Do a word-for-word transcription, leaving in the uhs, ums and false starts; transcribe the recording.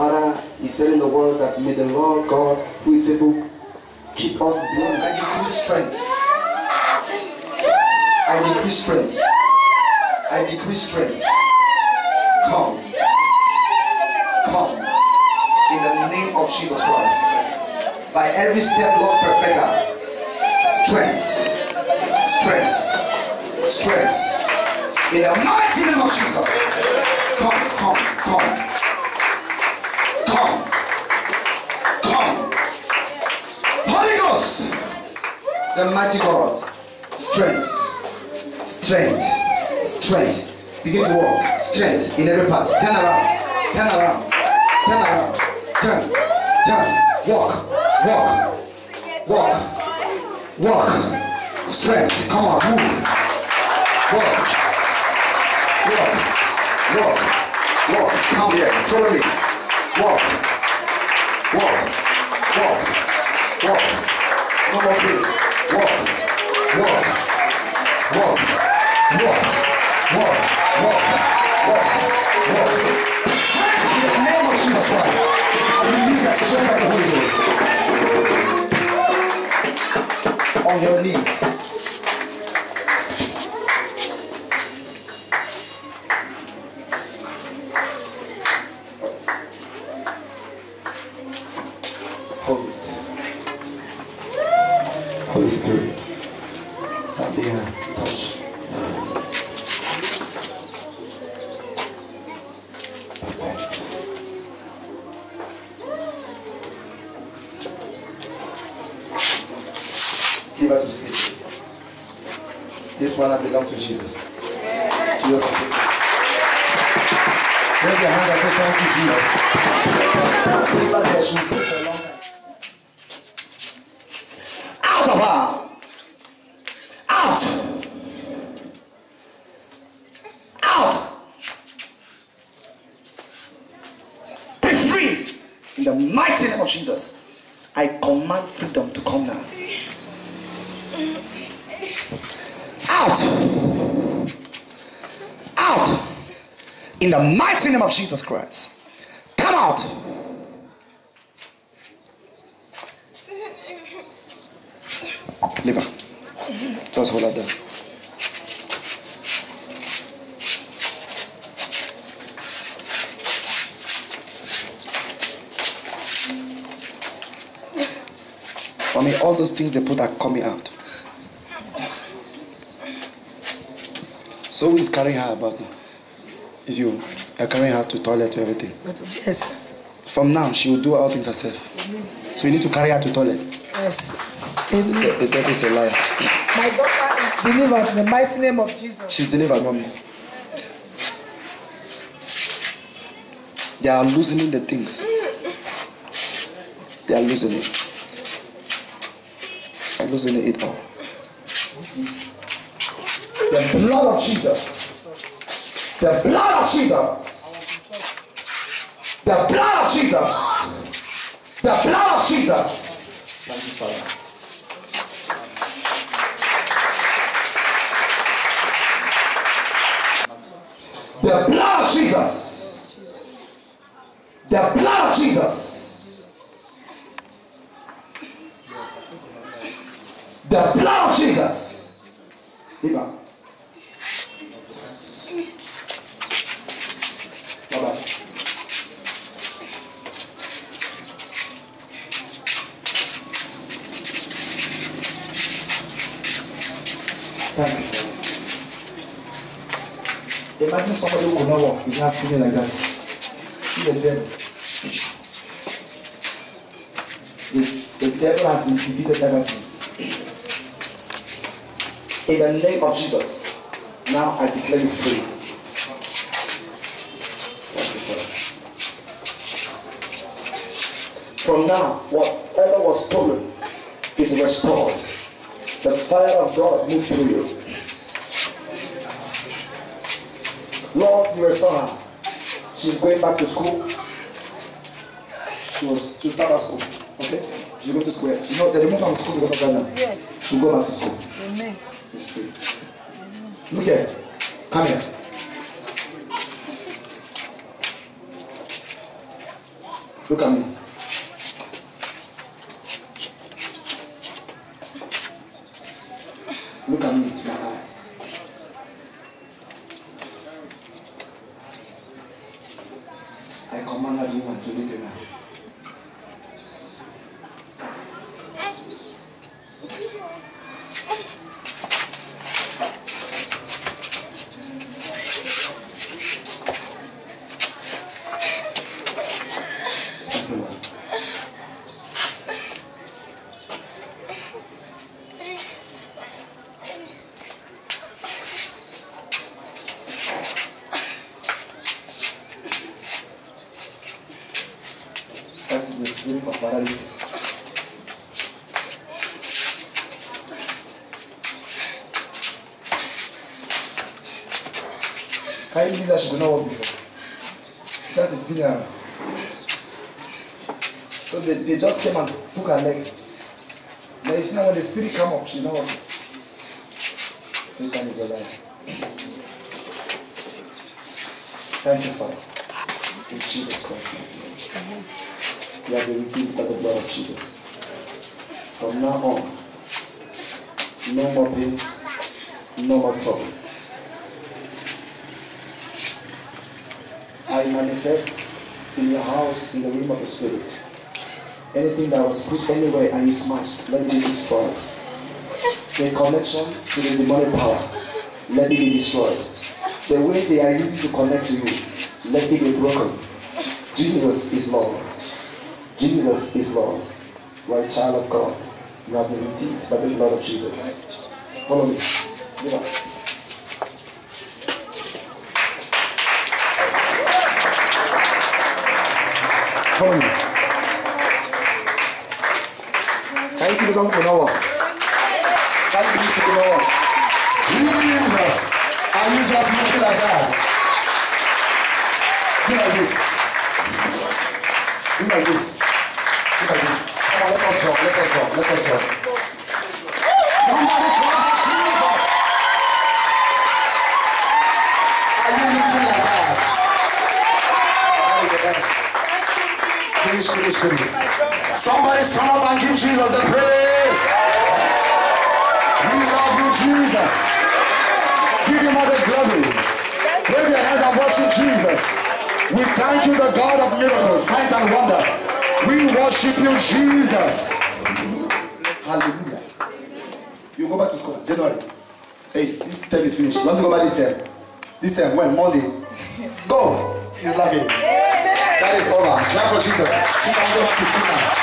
Father, He said in the word that may the Lord God, who is able to keep us beyond, I decrease strength. I decrease strength. I decrease strength. Come. Come. In the name of Jesus Christ. By every step, Lord, perfect her. Strength. Strength. Strength. In the mighty name of Jesus. Come, come, come. Come. Come. Holy Ghost. The mighty God. Strength. Strength. Strength. Begin to walk. Strength in every part. Turn around. Turn around. Turn around. Turn. Turn. Walk. Walk. Walk. Walk. Strength. Come on. Move. Walk. Walk. Walk. Walk. Come here. Follow me. Walk. Walk. Walk. Walk. No more things. Walk. Walk. Walk. Walk. Walk, walk, walk, walk. In the name of Jesus Christ, release the strength of the Holy Ghost. On your knees. Holy, Holy Spirit, stop being a touch. This one I belong to Jesus. Yeah. Jesus. Raise your hand and say thank you, Jesus. Out of her! Out! Out! Be free! In the mighty name of Jesus, I command freedom to come now. Out! Out! In the mighty name of Jesus Christ. Come out! Leave her. Just hold her down. For me, all those things they put are coming out. So who is carrying her about now? It's you. You're carrying her to toilet, to everything. Yes. From now, she will do all things herself. Mm-hmm. So you need to carry her to toilet. Yes. The, the devil is a liar. My daughter is delivered in the mighty name of Jesus. She's delivered, mommy. They are loosening the things. They are losing it. They are losing it all. The blood of Jesus. The blood of Jesus. The blood of Jesus. The blood of Jesus. Thank you, Father. The blood of Jesus. The blood of Jesus. The blood of Jesus. Amen. Imagine somebody who will not walk is not sitting like that. See the devil. The, the devil has been defeated ever since. In the name of Jesus, now I declare you free. From now, whatever was stolen is restored. The fire of God moves through you. Lord, you restore her. She's going back to school. She was, she'll start at school. Okay? She'll go to school. You know, they removed her from school because of that now. Yes. She'll go back to school. Amen. Look here. Come here. Look at me. Look at me to my eyes. I command that woman to leave now. Can you believe that she could not walk before? That is brilliant. So they, they just came and took her legs. But you see now when the spirit come up, she's not walking. Satan is alive. Thank you, Father. In Jesus Christ. We have been redeemed by the blood of Jesus. From now on, no more pains, no more trouble. I manifest in your house, in the room of the Spirit. Anything that was put anywhere and you smashed, let it be destroyed. The connection to the demonic power, let it be destroyed. The way they are using to connect to you, let it be broken. Jesus is Lord. Jesus is Lord. You are a child of God. You have been redeemed by the blood of Jesus. Follow me. Give up. Can you see the song for now? Can you see for now? Jesus, are you just looking like that? Do like this. Do like this. Do like this. Come on, let us jump. Let us jump. Let us jump. Somebody call Jesus. Are you looking like that? That is it. Finish, finish, finish. Somebody stand up and give Jesus the praise. We love you, Jesus. Give him all the glory. Wave your hands and worship Jesus. We thank you, the God of miracles, signs and wonders. We worship you, Jesus. Hallelujah. You go back to school, January. Hey, this term is finished. You want to go back this term? This term, when? Monday. Go. She's laughing. That is over. Clap for Jesus. She can go back to school now.